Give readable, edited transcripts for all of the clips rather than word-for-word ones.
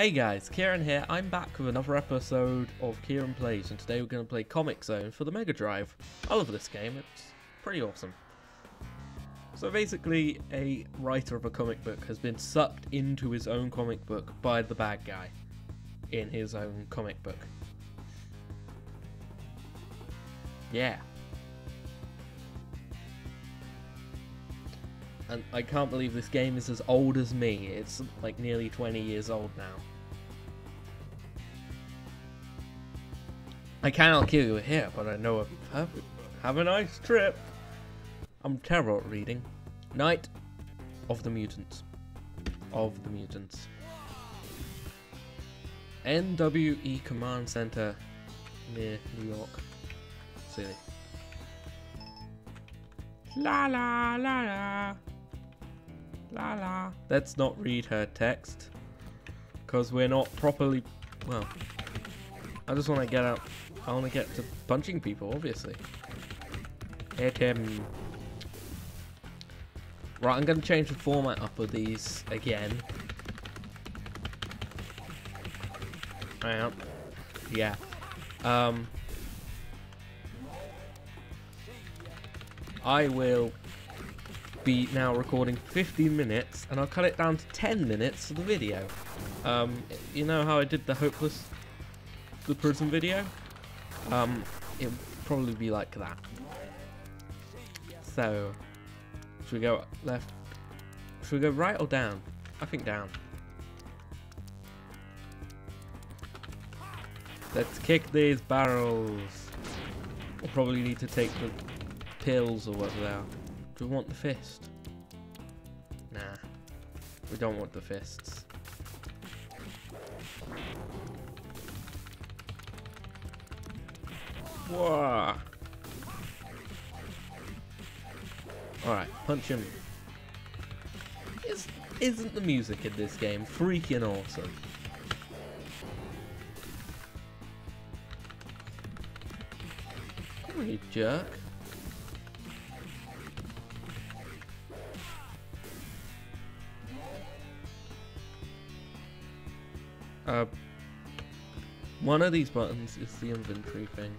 Hey guys, Kieran here. I'm back with another episode of Kieran Plays, and today we're going to play Comix Zone for the Mega Drive. I love this game, it's pretty awesome. So basically, a writer of a comic book has been sucked into his own comic book by the bad guy in his own comic book. Yeah. And I can't believe this game is as old as me. It's like nearly 20 years old now. I cannot kill you here, but I know a perfect... Have a nice trip. I'm terrible at reading. Night of the Mutants. NWE Command Center near New York City. La la la la. La la. Let's not read her text. Because we're not properly... Well... I just want to get out... I want to get to punching people, obviously. Hit him. Right, I'm going to change the format up of these again. Hang on. Yeah. I will be now recording 15 minutes, and I'll cut it down to 10 minutes for the video. You know how I did the Hopeless, the prison video? It'll probably be like that. So, should we go left? Should we go right or down? I think down. Let's kick these barrels. I'll probably need to take the pills or whatever they are. Do we want the fist? Nah. We don't want the fists. Whoa! Alright, punch him. Isn't the music in this game freaking awesome? Come on, you jerk. One of these buttons is the inventory thing.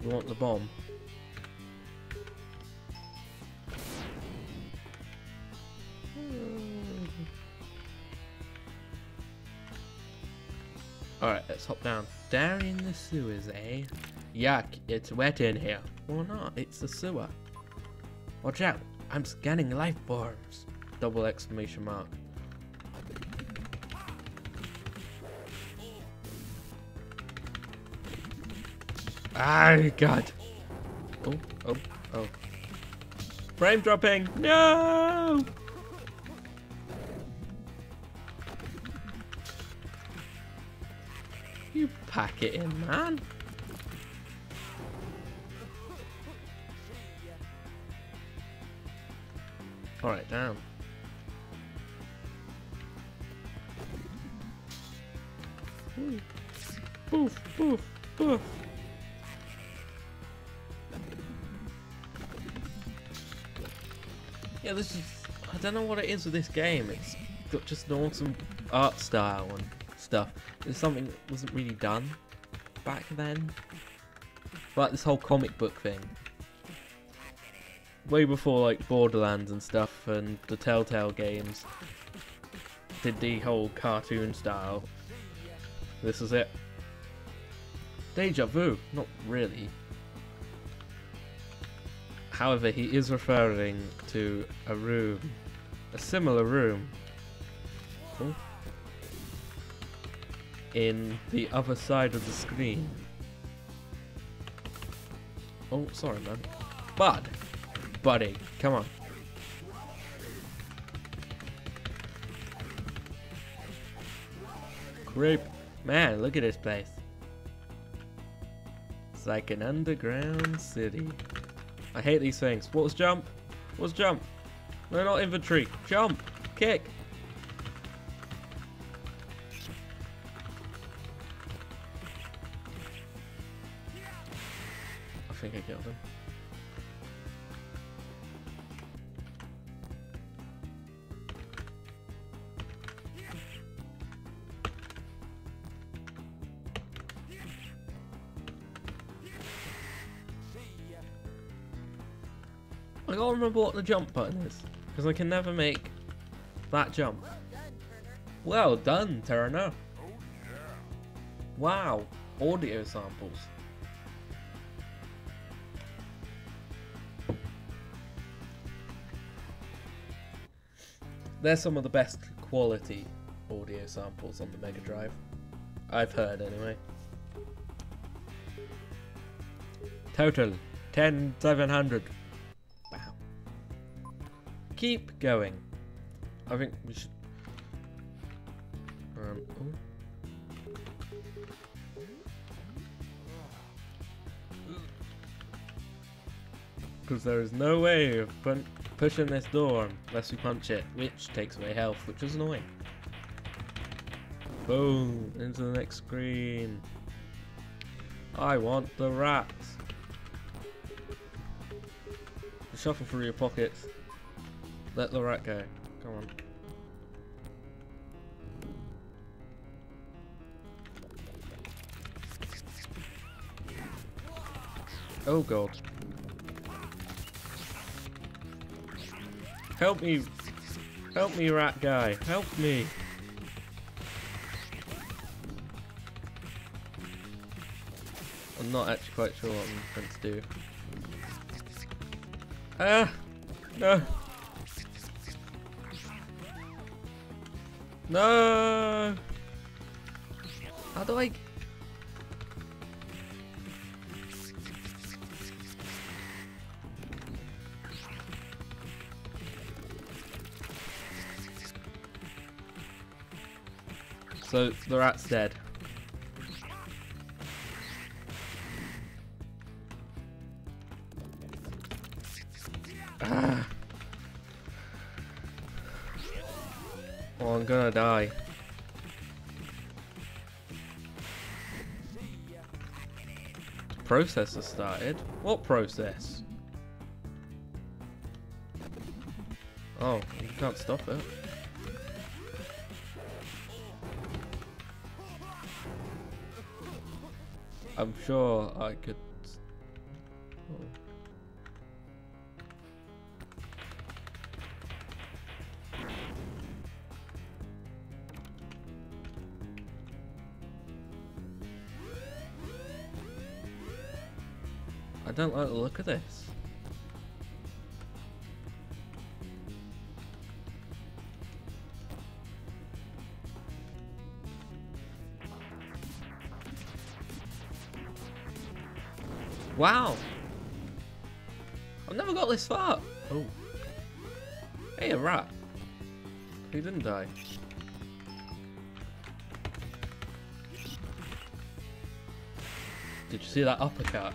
You want the bomb. Alright, let's hop down. Down in the sewers, eh? Yuck, it's wet in here. Or not, it's the sewer. Watch out, I'm scanning life forms. Double exclamation mark. Ah, God. Oh, oh, oh. Frame dropping. No! You pack it in, man. Alright, down. Boof, boof, boof. Yeah, this is, I don't know what it is with this game, it's got just an awesome art style and stuff. It's something that wasn't really done back then. Like this whole comic book thing. Way before like Borderlands and stuff and the Telltale games did the whole cartoon style. This is it. Deja vu, not really. However, he is referring to a room, a similar room, in the other side of the screen. Oh, sorry, man. Buddy, come on. Creep. Man, look at this place. It's like an underground city. I hate these things. What's jump? What's jump? No, not inventory. Jump! Kick! I think I killed him. I gotta remember what the jump button is, because I can never make that jump. Well done, Turner. Oh, yeah. Wow, audio samples. They're some of the best quality audio samples on the Mega Drive. I've heard, anyway. Total 10,700. Wow. Keep going. I think we should. Because there is no way of pushing this door unless we punch it, which takes away health, which is annoying. Boom, into the next screen. I want the rats. Shuffle through your pockets. Let the rat go. Come on. Oh god. Help me. Help me, rat guy. Help me. I'm not actually quite sure what I'm meant to do. Ah! No! No! How do I... So, the rat's dead. Ah. Oh, I'm gonna die. The process has started. What process? Oh, you can't stop it. I'm sure I could. Oh. I don't like the look of this. Wow! I've never got this far! Oh. Hey, a rat. He didn't die. Did you see that uppercut?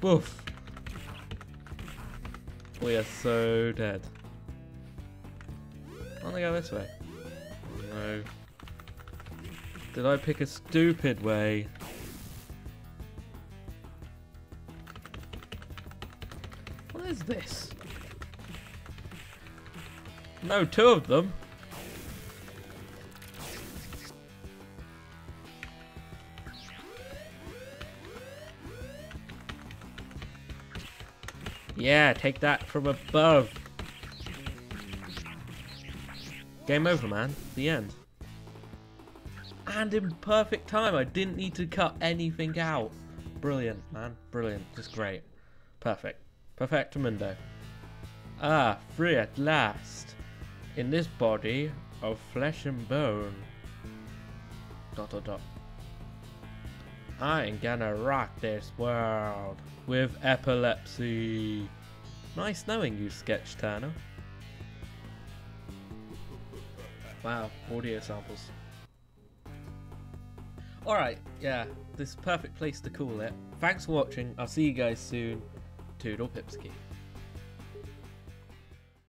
Boof! We are so dead. I'm gonna go this way. Oh, no. Did I pick a stupid way? What is this? No, two of them. Yeah, take that from above. Game over, man. The end. And in perfect time, I didn't need to cut anything out. Brilliant, man. Brilliant. Just great. Perfect. Perfectamundo. Ah, free at last. In this body of flesh and bone. Dot dot dot. I ain't gonna rock this world with epilepsy. Nice knowing you, Sketch Turner. Wow, audio samples. Alright, yeah, this is a perfect place to call it. Thanks for watching, I'll see you guys soon. Toodle Pipski.